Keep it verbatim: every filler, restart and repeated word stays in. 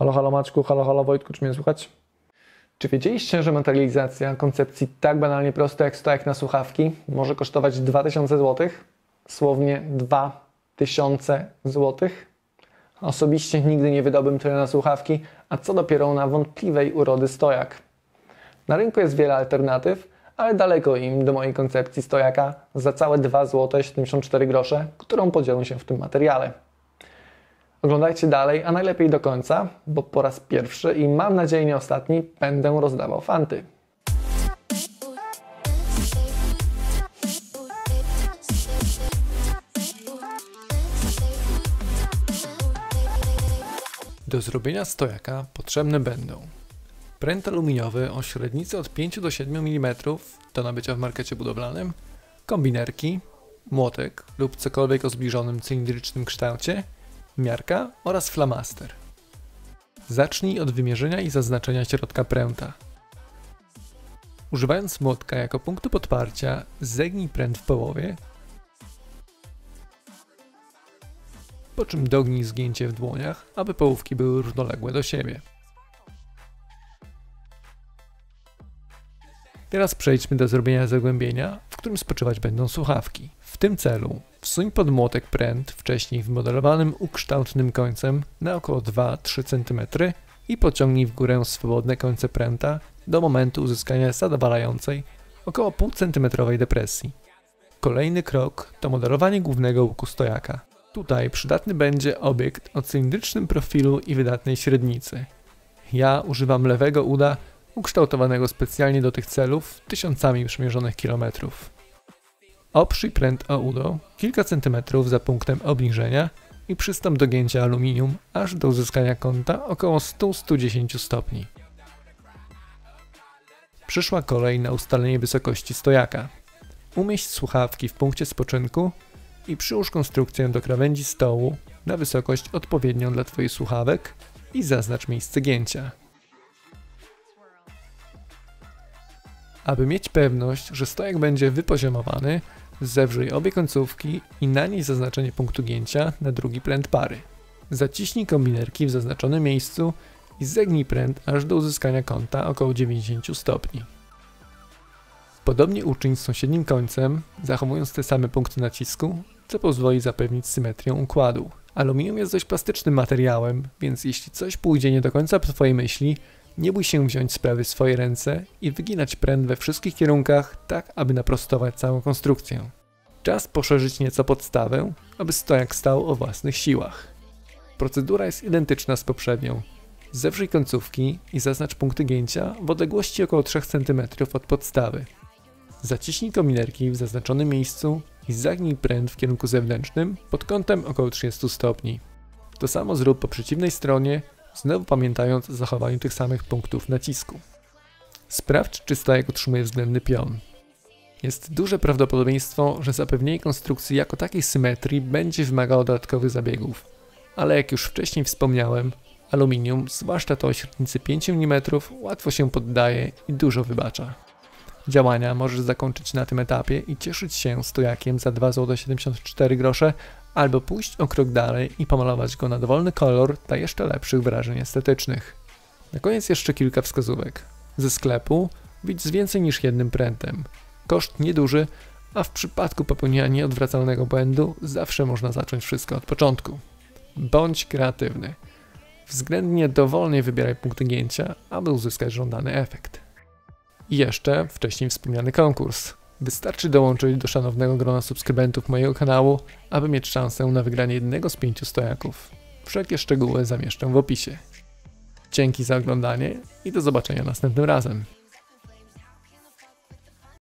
Halo, halo Maćku, halo, halo Wojtku, czy mnie słychać? Czy wiedzieliście, że materializacja koncepcji tak banalnie prostej jak stojak na słuchawki może kosztować dwa tysiące złotych? Słownie dwa tysiące złotych? Osobiście nigdy nie wydałbym tyle na słuchawki, a co dopiero na wątpliwej urody stojak. Na rynku jest wiele alternatyw, ale daleko im do mojej koncepcji stojaka za całe dwa złote siedemdziesiąt cztery grosze, którą podzielę się w tym materiale. Oglądajcie dalej, a najlepiej do końca, bo po raz pierwszy i mam nadzieję nie ostatni będę rozdawał fanty. Do zrobienia stojaka potrzebne będą pręt aluminiowy o średnicy od pięciu do siedmiu milimetrów, do nabycia w markecie budowlanym, kombinerki, młotek lub cokolwiek o zbliżonym cylindrycznym kształcie, miarka oraz flamaster. Zacznij od wymierzenia i zaznaczenia środka pręta. Używając młotka jako punktu podparcia, zegnij pręt w połowie, po czym dognij zgięcie w dłoniach, aby połówki były równoległe do siebie. Teraz przejdźmy do zrobienia zagłębienia, w którym spoczywać będą słuchawki. W tym celu wsuń pod młotek pręt wcześniej wymodelowanym ukształtnym końcem na około dwa do trzech centymetrów i pociągnij w górę swobodne końce pręta do momentu uzyskania zadowalającej około półcentymetrowej depresji. Kolejny krok to modelowanie głównego łuku stojaka. Tutaj przydatny będzie obiekt o cylindrycznym profilu i wydatnej średnicy. Ja używam lewego uda ukształtowanego specjalnie do tych celów tysiącami przemierzonych kilometrów. Oprzyj pręt o udo kilka centymetrów za punktem obniżenia i przystąp do gięcia aluminium aż do uzyskania kąta około stu do stu dziesięciu stopni. Przyszła kolej na ustalenie wysokości stojaka. Umieść słuchawki w punkcie spoczynku i przyłóż konstrukcję do krawędzi stołu na wysokość odpowiednią dla Twoich słuchawek i zaznacz miejsce gięcia. Aby mieć pewność, że stojak będzie wypoziomowany, zewrzyj obie końcówki i na niej zaznaczenie punktu gięcia na drugi pręt pary. Zaciśnij kombinerki w zaznaczonym miejscu i zegnij pręt aż do uzyskania kąta około dziewięćdziesięciu stopni. Podobnie uczyń z sąsiednim końcem, zachowując te same punkty nacisku, co pozwoli zapewnić symetrię układu. Aluminium jest dość plastycznym materiałem, więc jeśli coś pójdzie nie do końca po Twojej myśli, nie bój się wziąć sprawy w swoje ręce i wyginać pręt we wszystkich kierunkach, tak aby naprostować całą konstrukcję. Czas poszerzyć nieco podstawę, aby stojak stał o własnych siłach. Procedura jest identyczna z poprzednią. Zewrzyj końcówki i zaznacz punkty gięcia w odległości około trzech centymetrów od podstawy. Zaciśnij kombinerki w zaznaczonym miejscu i zagnij pręt w kierunku zewnętrznym pod kątem około trzydziestu stopni. To samo zrób po przeciwnej stronie, znowu pamiętając o zachowaniu tych samych punktów nacisku. Sprawdź, czy stojak utrzymuje względny pion. Jest duże prawdopodobieństwo, że zapewnienie konstrukcji jako takiej symetrii będzie wymagało dodatkowych zabiegów, ale jak już wcześniej wspomniałem, aluminium, zwłaszcza to o średnicy pięciu milimetrów, łatwo się poddaje i dużo wybacza. Działania możesz zakończyć na tym etapie i cieszyć się stojakiem za dwa złote siedemdziesiąt cztery grosze, albo pójść o krok dalej i pomalować go na dowolny kolor dla jeszcze lepszych wrażeń estetycznych. Na koniec jeszcze kilka wskazówek. Ze sklepu widz z więcej niż jednym prętem. Koszt nieduży, a w przypadku popełnienia nieodwracalnego błędu zawsze można zacząć wszystko od początku. Bądź kreatywny. Względnie dowolnie wybieraj punkty gięcia, aby uzyskać żądany efekt. I jeszcze wcześniej wspomniany konkurs. Wystarczy dołączyć do szanownego grona subskrybentów mojego kanału, aby mieć szansę na wygranie jednego z pięciu stojaków. Wszelkie szczegóły zamieszczę w opisie. Dzięki za oglądanie i do zobaczenia następnym razem.